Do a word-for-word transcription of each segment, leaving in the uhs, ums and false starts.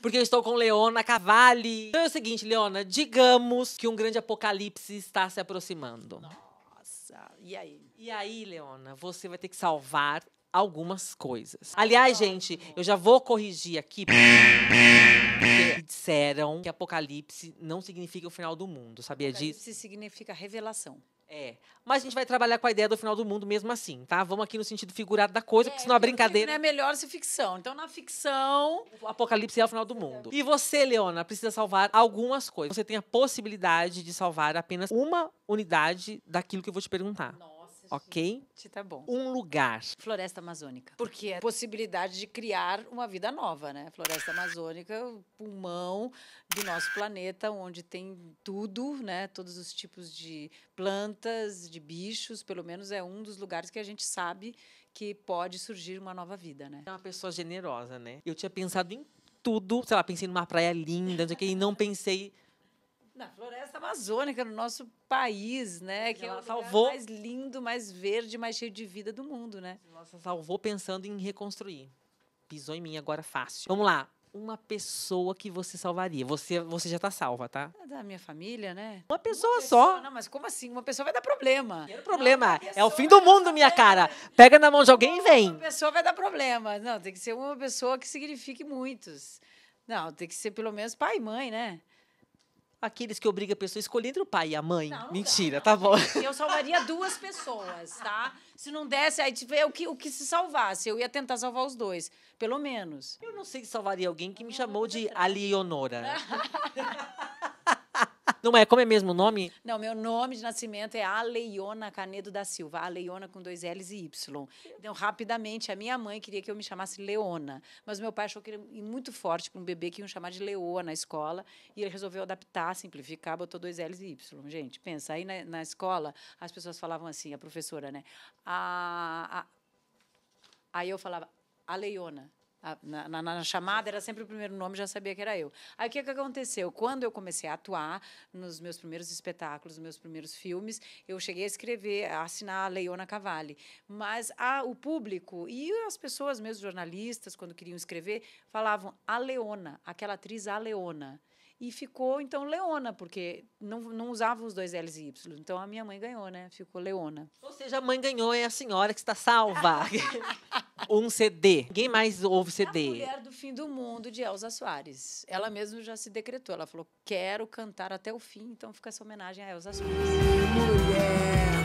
porque eu estou com Leona Cavalli. Então é o seguinte, Leona, digamos que um grande apocalipse está se aproximando. Nossa, e aí? E aí, Leona, você vai ter que salvar algumas coisas. Aliás, gente, eu já vou corrigir aqui. Porque disseram que apocalipse não significa o final do mundo, sabia disso? Apocalipse significa revelação. É, mas a gente vai trabalhar com a ideia do final do mundo mesmo assim, tá? Vamos aqui no sentido figurado da coisa, é, porque senão a brincadeira... É melhor se ficção. Então, na ficção... O apocalipse é o final do mundo. E você, Leona, precisa salvar algumas coisas. Você tem a possibilidade de salvar apenas uma unidade daquilo que eu vou te perguntar. Nossa. Ok? Tá bom. Um lugar. Floresta Amazônica. Porque é a possibilidade de criar uma vida nova, né? Floresta Amazônica, o pulmão do nosso planeta, onde tem tudo, né? Todos os tipos de plantas, de bichos, pelo menos é um dos lugares que a gente sabe que pode surgir uma nova vida, né? É uma pessoa generosa, né? Eu tinha pensado em tudo, sei lá, pensei numa praia linda, e não pensei... Na Floresta Amazônica, no nosso país, né? Que ela é o salvou mais lindo, mais verde, mais cheio de vida do mundo, né? Nossa, salvou pensando em reconstruir. Pisou em mim agora fácil. Vamos lá. Uma pessoa que você salvaria. Você, você já tá salva, tá? Da minha família, né? Uma pessoa, uma pessoa só. Não, mas como assim? Uma pessoa vai dar problema. Não, problema. É o fim do mundo, minha cara. Pega na mão de alguém e vem. Uma pessoa vai dar problema. Não, tem que ser uma pessoa que signifique muitos. Não, tem que ser pelo menos pai e mãe, né? Aqueles que obrigam a pessoa a escolher entre o pai e a mãe. Não, Mentira, não, tá bom. Eu salvaria duas pessoas, tá? Se não desse, aí tipo, eu, que, o que se salvasse, eu ia tentar salvar os dois, pelo menos. Eu não sei se salvaria alguém que me chamou de Alleyonora. Não é? Como é mesmo o nome? Não, meu nome de nascimento é Alleyona Canedo da Silva. Alleyona com dois L's e Y. Então, rapidamente, a minha mãe queria que eu me chamasse Leona. Mas meu pai achou que ele ia muito forte para um bebê que iam chamar de Leô na escola. E ele resolveu adaptar, simplificar, botou dois L's e Y. Gente, pensa, aí na, na escola, as pessoas falavam assim, a professora, né? A, a, aí eu falava, Alleyona. Na, na, na chamada, era sempre o primeiro nome, já sabia que era eu. Aí o que, que aconteceu? Quando eu comecei a atuar nos meus primeiros espetáculos, nos meus primeiros filmes, eu cheguei a escrever, a assinar a Leona Cavalli. Mas a, o público e as pessoas, mesmo jornalistas, quando queriam escrever, falavam a Leona, aquela atriz a Leona. E ficou, então, Leona, porque não, não usavam os dois L's e Y. Então, a minha mãe ganhou, né? Ficou Leona. Ou seja, a mãe ganhou, é a senhora que está salva. Um C D. Ninguém mais ouve C D. A Mulher do Fim do Mundo, de Elza Soares. Ela mesma já se decretou. Ela falou, quero cantar até o fim. Então, fica essa homenagem a Elza Soares. Mulher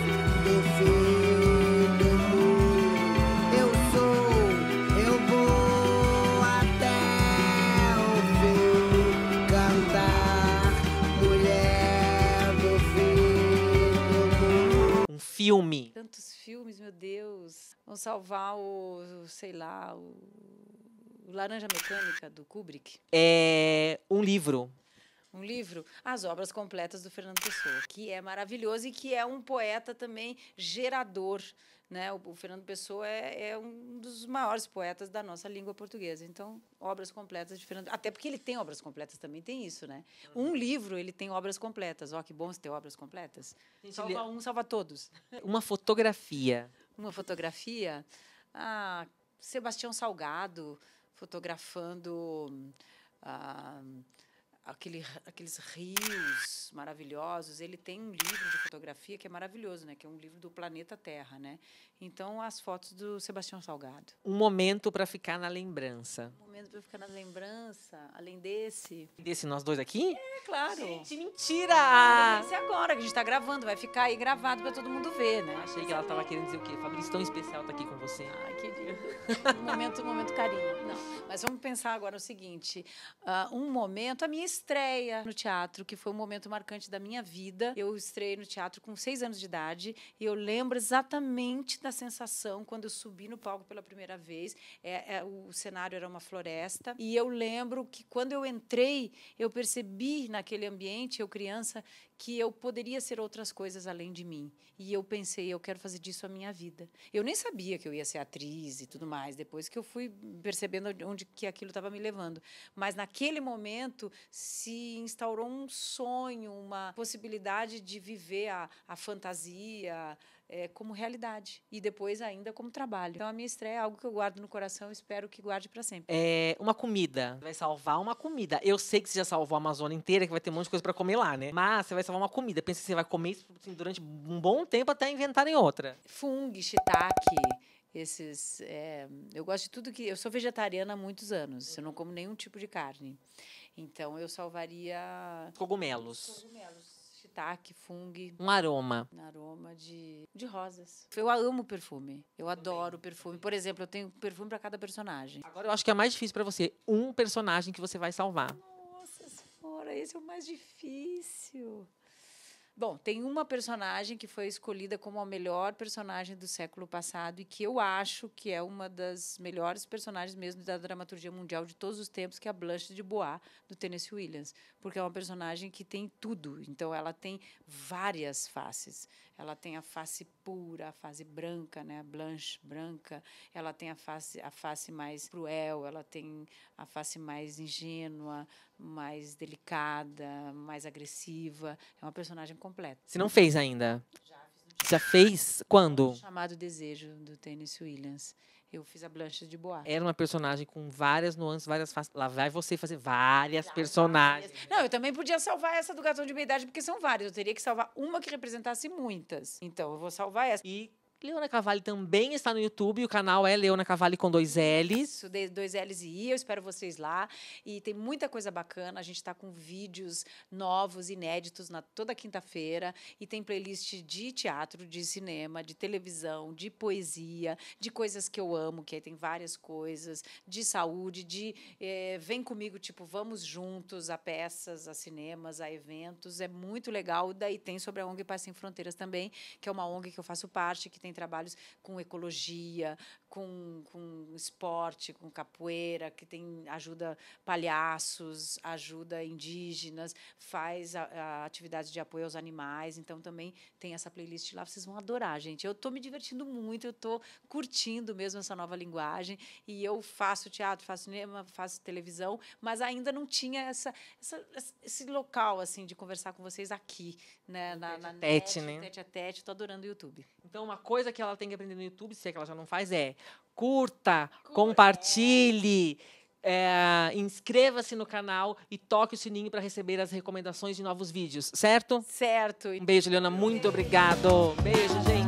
do fim do mundo, eu sou, eu vou até o fim. Um filme. Tantos filmes, meu Deus. Vão salvar o, o sei lá, o, o Laranja Mecânica, do Kubrick. É um livro. Um livro, As Obras Completas, do Fernando Pessoa, que é maravilhoso e que é um poeta também gerador, né? O, o Fernando Pessoa é, é um dos maiores poetas da nossa língua portuguesa. Então, Obras Completas de Fernando... Até porque ele tem obras completas também, tem isso, né? Um livro, ele tem obras completas. Ó, que bom ter obras completas. Salva um, salva todos. Uma fotografia. Uma fotografia? Ah, Sebastião Salgado fotografando... Ah, Aquele, aqueles rios maravilhosos. Ele tem um livro de fotografia que é maravilhoso, né? Que é um livro do planeta Terra, né? Então, as fotos do Sebastião Salgado. Um momento para ficar na lembrança. Um momento para ficar na lembrança, além desse... Desse nós dois aqui? É, claro. Gente, mentira! Ah, esse agora, que a gente está gravando. Vai ficar aí gravado para todo mundo ver, né? Achei que ela estava querendo dizer o quê? Fabrício, tão especial tá aqui com você. Ah, querido. Um momento, um momento carinho. Não, mas vamos pensar agora o seguinte. Uh, um momento... A minha estreia no teatro, que foi um momento marcante da minha vida. Eu estreiei no teatro com seis anos de idade e eu lembro exatamente da sensação quando eu subi no palco pela primeira vez. É, é, o cenário era uma floresta e eu lembro que quando eu entrei, eu percebi naquele ambiente, eu criança, que eu poderia ser outras coisas além de mim. E eu pensei, eu quero fazer disso a minha vida. Eu nem sabia que eu ia ser atriz, filmes e tudo mais, depois que eu fui percebendo onde que aquilo estava me levando. Mas, naquele momento, se instaurou um sonho, uma possibilidade de viver a, a fantasia é, como realidade e depois ainda como trabalho. Então, a minha estreia é algo que eu guardo no coração e espero que guarde para sempre. É uma comida. Vai salvar uma comida. Eu sei que você já salvou a Amazônia inteira, que vai ter um monte de coisa para comer lá, né? Mas você vai salvar uma comida. Pensa que você vai comer isso assim, durante um bom tempo até inventarem outra. Fungo, shiitake... Esses, é, eu gosto de tudo que... Eu sou vegetariana há muitos anos. Eu não como nenhum tipo de carne. Então, eu salvaria... Cogumelos. Cogumelos. Shiitake, fungo. Um aroma. Um aroma de, de rosas. Eu amo perfume. Eu adoro perfume. Por exemplo, eu tenho perfume para cada personagem. Agora, eu acho que é mais difícil para você. Um personagem que você vai salvar. Nossa senhora, esse é o mais difícil. Bom, tem uma personagem que foi escolhida como a melhor personagem do século passado e que eu acho que é uma das melhores personagens mesmo da dramaturgia mundial de todos os tempos, que é a Blanche DuBois, do Tennessee Williams, porque é uma personagem que tem tudo. Então, ela tem várias faces. Ela tem a face pura, a face branca, né? Blanche branca. Ela tem a face, a face mais cruel, ela tem a face mais ingênua, mais delicada, mais agressiva. É uma personagem completa. Você não fez ainda? Já fiz. Já fez? Quando? Um Chamado Desejo, do Tennessee Williams. Eu fiz a Blanche DuBois. Era uma personagem com várias nuances, várias faces. Lá vai você fazer várias claro, personagens. Várias. Não, eu também podia salvar essa do Gatão de Meia-Idade, porque são várias. Eu teria que salvar uma que representasse muitas. Então, eu vou salvar essa. E Leona Cavalli também está no YouTube. O canal é Leona Cavalli com dois L's. Isso, dois L's e I. Eu espero vocês lá. E tem muita coisa bacana. A gente está com vídeos novos, inéditos, na toda quinta-feira. E tem playlist de teatro, de cinema, de televisão, de poesia, de coisas que eu amo, que aí tem várias coisas, de saúde, de é, vem comigo, tipo, vamos juntos a peças, a cinemas, a eventos. É muito legal. Daí tem sobre a ONG Passem Fronteiras também, que é uma ONG que eu faço parte, que tem trabalhos com ecologia, com, com esporte, com capoeira, que tem ajuda palhaços, ajuda indígenas, faz a, a atividade de apoio aos animais. Então, também tem essa playlist lá. Vocês vão adorar, gente. Eu estou me divertindo muito, eu estou curtindo mesmo essa nova linguagem. E eu faço teatro, faço cinema, faço televisão, mas ainda não tinha essa, essa, esse local assim de conversar com vocês aqui, né? Na, na tete, net, né? Tete a tete. Estou adorando o YouTube. Então, uma coisa que ela tem que aprender no YouTube, se é que ela já não faz, é curta, Cura. compartilhe, é, inscreva-se no canal e toque o sininho para receber as recomendações de novos vídeos, certo? Certo. Um beijo, Leona. Muito obrigado. Beijo, gente.